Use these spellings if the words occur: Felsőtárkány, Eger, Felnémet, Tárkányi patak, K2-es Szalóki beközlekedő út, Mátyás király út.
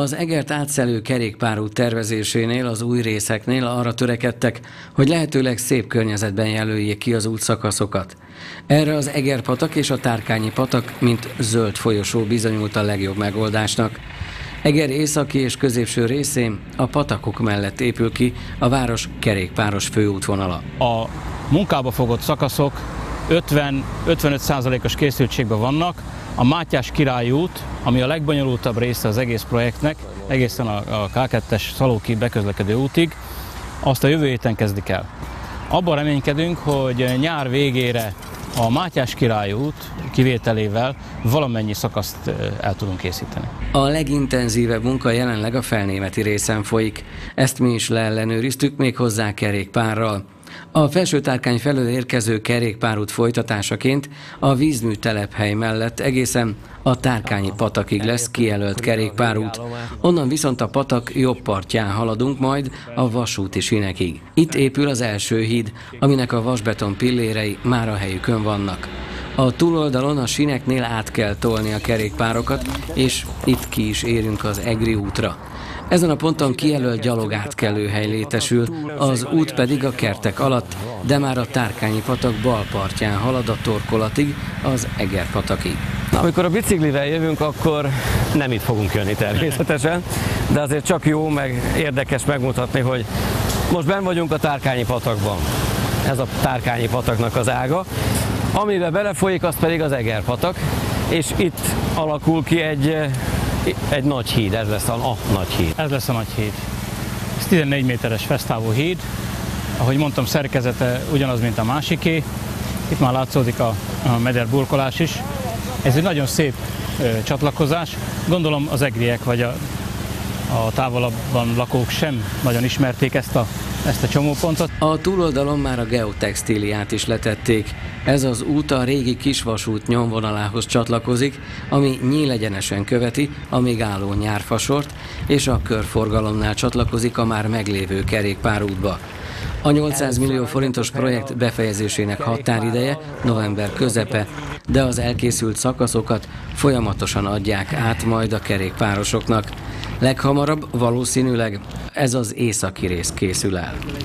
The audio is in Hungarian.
Az Egert átszelő kerékpárút tervezésénél, az új részeknél arra törekedtek, hogy lehetőleg szép környezetben jelöljék ki az útszakaszokat. Erre az Eger patak és a Tárkányi patak, mint zöld folyosó bizonyult a legjobb megoldásnak. Eger északi és középső részén a patakok mellett épül ki a város kerékpáros főútvonala. A munkába fogott szakaszok 50–55%-os készültségben vannak. A Mátyás király út, ami a legbonyolultabb része az egész projektnek, egészen a K2-es Szalóki beközlekedő útig, azt a jövő héten kezdik el. Abban reménykedünk, hogy nyár végére a Mátyás király út kivételével valamennyi szakaszt el tudunk készíteni. A legintenzívebb munka jelenleg a felnémeti részen folyik. Ezt mi is leellenőriztük, még hozzá kerékpárral. A Felsőtárkány felől érkező kerékpárút folytatásaként a vízműtelephely mellett egészen a Tárkányi patakig lesz kijelölt kerékpárút, onnan viszont a patak jobb partján haladunk majd a vasúti sínekig. Itt épül az első híd, aminek a vasbeton pillérei már a helyükön vannak. A túloldalon a síneknél át kell tolni a kerékpárokat, és itt ki is érünk az Egri útra. Ezen a ponton kijelölt gyalogátkelőhely létesül, az út pedig a kertek alatt, de már a Tárkányi patak bal partján halad a torkolatig, az Eger patakig. Amikor a biciklivel jövünk, akkor nem itt fogunk jönni természetesen, de azért csak jó, meg érdekes megmutatni, hogy most benn vagyunk a Tárkányi patakban. Ez a Tárkányi pataknak az ága. Amiben belefolyik, az pedig az Eger patak, és itt alakul ki egy nagy híd, ez lesz a nagy híd. Ez lesz a nagy híd. Ez 14 méteres fesztávú híd, ahogy mondtam, szerkezete ugyanaz, mint a másiké. Itt már látszódik a meder burkolás is. Ez egy nagyon szép csatlakozás. Gondolom az egriek vagy a távolabban lakók sem nagyon ismerték ezt a csomópontot. A túloldalon már a geotextíliát is letették. Ez az út a régi kisvasút nyomvonalához csatlakozik, ami nyílegyenesen követi a még álló nyárfasort, és a körforgalomnál csatlakozik a már meglévő kerékpárútba. A 800 millió forintos projekt befejezésének határideje november közepe, de az elkészült szakaszokat folyamatosan adják át majd a kerékpárosoknak. Leghamarabb valószínűleg ez az északi rész készül el.